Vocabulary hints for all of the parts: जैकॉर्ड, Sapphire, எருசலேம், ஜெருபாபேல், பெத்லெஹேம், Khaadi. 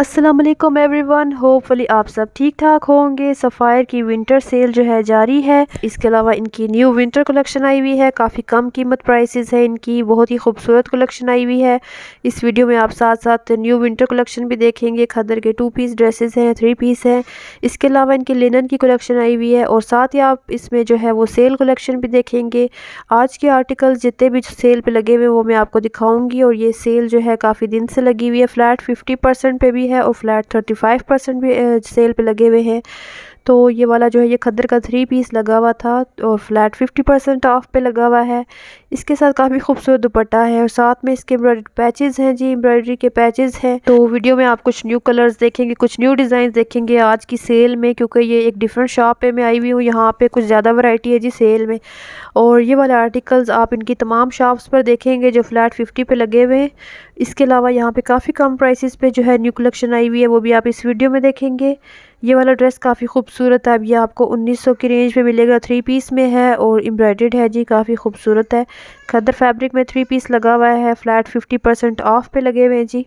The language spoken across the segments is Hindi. अस्सलाम वालेकुम एवरीवन, होपफुली आप सब ठीक ठाक होंगे। सफ़ायर की विंटर सेल जो है जारी है। इसके अलावा इनकी न्यू विंटर कलेक्शन आई हुई है, काफ़ी कम कीमत प्राइसेस है इनकी, बहुत ही खूबसूरत कलेक्शन आई हुई है। इस वीडियो में आप साथ साथ न्यू विंटर कलेक्शन भी देखेंगे। खदर के 2 पीस ड्रेसेस हैं, 3 पीस हैं। इसके अलावा इनकी लिनन की कलेक्शन आई हुई है और साथ ही आप इसमें जो है वो सेल कलेक्शन भी देखेंगे। आज के आर्टिकल्स जितने भी सेल पर लगे हुए वो मैं आपको दिखाऊँगी। और ये सेल जो है काफ़ी दिन से लगी हुई है, फ्लैट 50% पे भी है और फ्लैट 35% भी सेल पे लगे हुए हैं। तो ये वाला जो है ये खदर का 3 पीस लगा हुआ था और फ्लैट 50% ऑफ पे लगा हुआ है। इसके साथ काफ़ी खूबसूरत दुपट्टा है और साथ में इसके एम्ब्रॉयडरी पैचेस हैं, जी एम्ब्रॉयडरी के पैचेस हैं। तो वीडियो में आप कुछ न्यू कलर्स देखेंगे, कुछ न्यू डिज़ाइन देखेंगे आज की सेल में, क्योंकि ये एक डिफरेंट शॉप पे मैं आई हुई हूँ, यहाँ पर कुछ ज़्यादा वैरायटी है जी सेल में। और ये वाले आर्टिकल्स आप इनकी तमाम शॉप्स पर देखेंगे जो फ्लैट 50 पर लगे हुए हैं। इसके अलावा यहाँ पर काफ़ी कम प्राइसेस पे जो है न्यू कलेक्शन आई हुई है, वो भी आप इस वीडियो में देखेंगे। ये वाला ड्रेस काफ़ी खूबसूरत है, अब ये आपको 1900 की रेंज में मिलेगा, 3 पीस में है और एम्ब्रॉयडर्ड है जी, काफ़ी खूबसूरत है। खदर फैब्रिक में 3 पीस लगा हुआ है, फ्लैट 50% ऑफ पे लगे हुए हैं जी।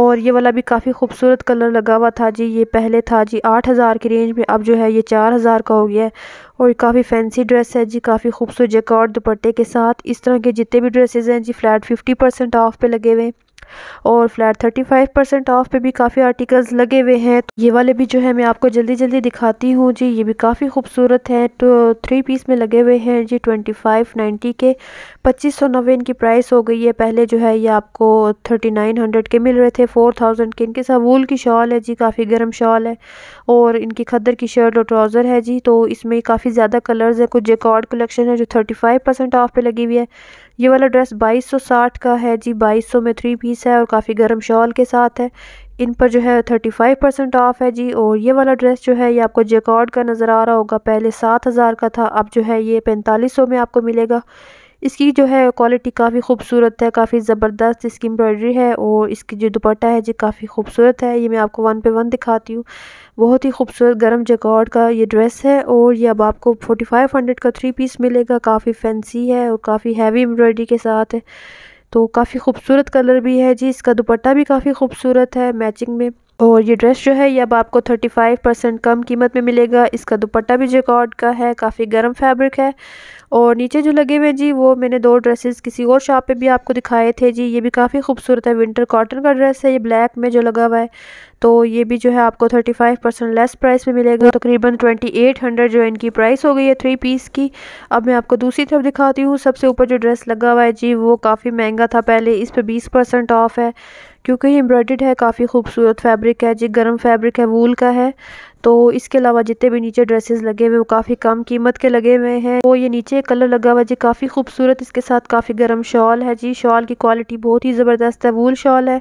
और ये वाला भी काफ़ी खूबसूरत कलर लगा हुआ था जी, ये पहले था जी 8000 की रेंज में, अब जो है ये 4000 का हो गया है। और काफ़ी फैंसी ड्रेस है जी, काफ़ी खूबसूरत जैकॉर्ड दुपट्टे के साथ। इस तरह के जितने भी ड्रेसेज हैं जी फ्लैट 50% ऑफ पे लगे हुए हैं और फ्लैट 35% ऑफ पे भी काफ़ी आर्टिकल्स लगे हुए हैं। तो ये वाले भी जो है मैं आपको जल्दी जल्दी दिखाती हूँ जी, ये भी काफ़ी खूबसूरत है। तो 3 पीस में लगे हुए हैं जी, 2590 के 2590 इनकी प्राइस हो गई है। पहले जो है ये आपको 3900 के मिल रहे थे, 4000 के। इनके साथ वूल की शॉल है जी, काफ़ी गर्म शॉल है। और इनकी खदर की शर्ट और ट्राउज़र है जी। तो इसमें काफ़ी ज़्यादा कलर्स है, कुछ जैकॉर्ड कलेक्शन है जो 35% ऑफ पे लगी हुई है। ये वाला ड्रेस 2260 का है जी, 2200 में 3 पीस है और काफ़ी गर्म शॉल के साथ है। इन पर जो है 35% ऑफ है जी। और ये वाला ड्रेस जो है ये आपको जैकॉर्ड का नज़र आ रहा होगा, पहले 7000 का था, अब जो है ये 4500 में आपको मिलेगा। इसकी जो है क्वालिटी काफ़ी खूबसूरत है, काफ़ी ज़बरदस्त इसकी एम्ब्रॉयडरी है और इसकी जो दुपट्टा है जी काफ़ी खूबसूरत है। ये मैं आपको 1 पे 1 दिखाती हूँ। बहुत ही खूबसूरत गर्म जैकॉर्ड का ये ड्रेस है। और ये अब आपको 4500 का 3 पीस मिलेगा, काफ़ी फैंसी है और काफ़ी हैवी एम्ब्रॉयडरी के साथ है। तो काफ़ी खूबसूरत कलर भी है जी, इसका दुपट्टा भी काफ़ी खूबसूरत है मैचिंग में। और ये ड्रेस जो है ये अब आपको 35% कम कीमत में मिलेगा। इसका दुपट्टा भी जैकॉर्ड का है, काफ़ी गर्म फैब्रिक है। और नीचे जो लगे हुए जी वो मैंने 2 ड्रेसेस किसी और शॉप पे भी आपको दिखाए थे जी। ये भी काफ़ी खूबसूरत है, विंटर कॉटन का ड्रेस है, ये ब्लैक में जो लगा हुआ है। तो ये भी जो है आपको 35% लेस प्राइस में मिलेगा, तकरीबन 2800 जो इनकी प्राइस हो गई है 3 पीस की। अब मैं आपको दूसरी तरफ दिखाती हूँ। सबसे ऊपर जो ड्रेस लगा हुआ है जी वो काफ़ी महंगा था पहले, इस पर 20% ऑफ है क्योंकि ये एम्ब्रॉयडर्ड है, काफ़ी खूबसूरत फैब्रिक है जी, गर्म फैब्रिक है, वूल का है। तो इसके अलावा जितने भी नीचे ड्रेसेस लगे हुए वो काफ़ी कम कीमत के लगे हुए हैं। तो ये नीचे कलर लगा हुआ जी काफ़ी खूबसूरत, इसके साथ काफ़ी गर्म शॉल है जी, शॉल की क्वालिटी बहुत ही ज़बरदस्त है, वूल शॉल है।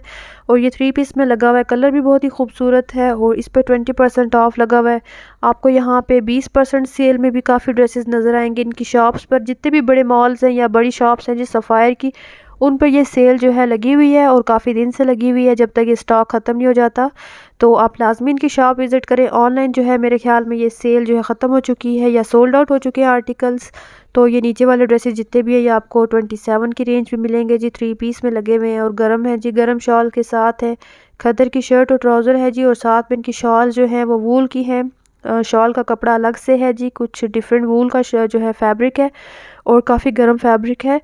और ये 3 पीस में लगा हुआ है, कलर भी बहुत ही खूबसूरत है। और इस पर 20% ऑफ लगा हुआ है। आपको यहाँ पे 20% सेल में भी काफ़ी ड्रेसेस नज़र आएंगे इनकी शॉप्स पर। जितने भी बड़े मॉल्स हैं या बड़ी शॉप्स हैं जी सफ़ायर की, उन पर ये सेल जो है लगी हुई है और काफ़ी दिन से लगी हुई है, जब तक ये स्टॉक ख़त्म नहीं हो जाता। तो आप लाजमी इनकी शॉप विज़िट करें। ऑनलाइन जो है मेरे ख्याल में ये सेल जो है ख़त्म हो चुकी है या सोल्ड आउट हो चुके हैं आर्टिकल्स। तो ये नीचे वाले ड्रेसेस जितने भी है ये आपको 27 की रेंज में मिलेंगे जी, 3 पीस में लगे हुए हैं और गर्म है जी, गर्म शॉल के साथ है। खदर की शर्ट और ट्राउज़र है जी और साथ में इनकी शॉल जो है वो वूल की है। शॉल का कपड़ा अलग से है जी, कुछ डिफरेंट वूल का जो है फैब्रिक है और काफ़ी गर्म फैब्रिक है।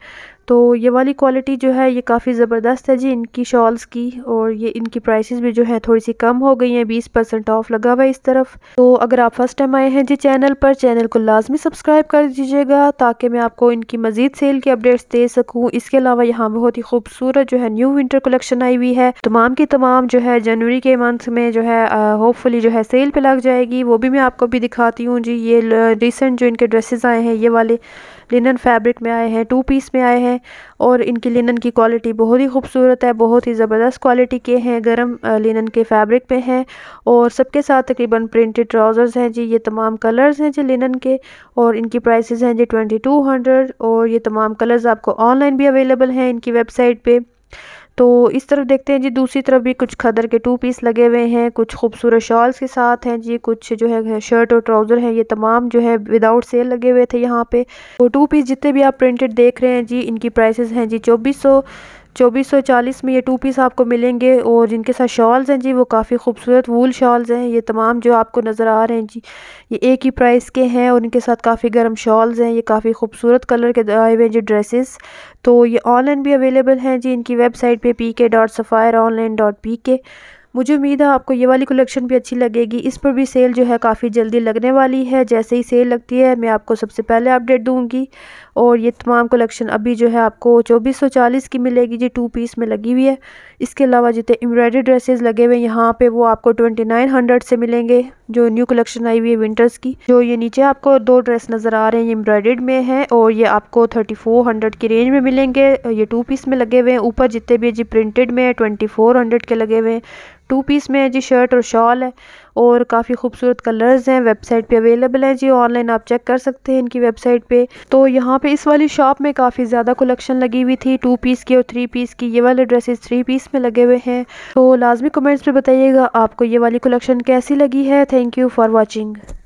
तो ये वाली क्वालिटी जो है ये काफ़ी ज़बरदस्त है जी इनकी शॉल्स की। और ये इनकी प्राइसेस भी जो है थोड़ी सी कम हो गई हैं, 20% ऑफ लगा हुआ है इस तरफ। तो अगर आप फर्स्ट टाइम आए हैं जी चैनल पर, चैनल को लाजमी सब्सक्राइब कर दीजिएगा ताकि मैं आपको इनकी मज़ीद सेल की अपडेट्स दे सकूँ। इसके अलावा यहाँ बहुत ही खूबसूरत जो है न्यू विंटर कलेक्शन आई हुई है, तमाम की तमाम जो है जनवरी के मंथ में जो है होपफुली जो है सेल पर लग जाएगी, वो भी मैं आपको भी दिखाती हूँ जी। ये रिसेंट जो इनके ड्रेसेस आए हैं ये वाले लिनन फैब्रिक में आए हैं, 2 पीस में आए हैं। और इनकी लिनन की क्वालिटी बहुत ही खूबसूरत है, बहुत ही ज़बरदस्त क्वालिटी के हैं, गर्म लिनन के फैब्रिक में हैं। और सबके साथ तकरीबन प्रिंटेड ट्राउज़र्स हैं जी, ये तमाम कलर्स हैं जी लिनन के। और इनकी प्राइसेस हैं जी 2200। और ये तमाम कलर्स आपको ऑनलाइन भी अवेलेबल हैं इनकी वेबसाइट पर। तो इस तरफ देखते हैं जी, दूसरी तरफ भी कुछ खदर के 2 पीस लगे हुए हैं, कुछ खूबसूरत शॉल्स के साथ हैं जी, कुछ जो है शर्ट और ट्राउज़र हैं। ये तमाम जो है विदाउट सेल लगे हुए थे यहाँ पे। तो 2 पीस जितने भी आप प्रिंटेड देख रहे हैं जी इनकी प्राइसेस हैं जी 2400, 2440 में ये टू पीस आपको मिलेंगे। और जिनके साथ शॉल्स हैं जी वो काफ़ी खूबसूरत वूल शॉल्स हैं। ये तमाम जो आपको नज़र आ रहे हैं जी ये एक ही प्राइस के हैं और इनके साथ काफ़ी गर्म शॉल्स हैं। ये काफ़ी खूबसूरत कलर के आए हुए हैं जी ड्रेसेस। तो ये ऑनलाइन भी अवेलेबल हैं जी, इनकी वेबसाइट पे pk.sapphireonline.pk। मुझे उम्मीद है आपको ये वाली कलेक्शन भी अच्छी लगेगी। इस पर भी सेल जो है काफ़ी जल्दी लगने वाली है। जैसे ही सेल लगती है मैं आपको सबसे पहले अपडेट दूंगी। और ये तमाम कलेक्शन अभी जो है आपको 2440 की मिलेगी जी, टू पीस में लगी हुई है। इसके अलावा जितने एम्ब्रॉयडरी ड्रेसेस लगे हुए यहाँ पे वो आपको 2900 से मिलेंगे, जो न्यू कलेक्शन आई हुई है विंटर्स की। जो ये नीचे आपको दो ड्रेस नज़र आ रहे हैं ये एम्ब्रॉयडर्ड में है और ये आपको 3400 की रेंज में मिलेंगे। ये टू पीस में लगे हुए हैं। ऊपर जितने भी जी प्रिंटेड में 2400 के लगे हुए हैं। टू पीस में है जी, शर्ट और शॉल है और काफ़ी खूबसूरत कलर्स हैं। वेबसाइट पे अवेलेबल है जी, ऑनलाइन आप चेक कर सकते हैं इनकी वेबसाइट पे। तो यहाँ पे इस वाली शॉप में काफ़ी ज़्यादा कलेक्शन लगी हुई थी टू पीस की और थ्री पीस की। ये वाले ड्रेसेस थ्री पीस में लगे हुए हैं। तो लाजमी कमेंट्स में बताइएगा आपको ये वाली कलेक्शन कैसी लगी है। Thank you for watching.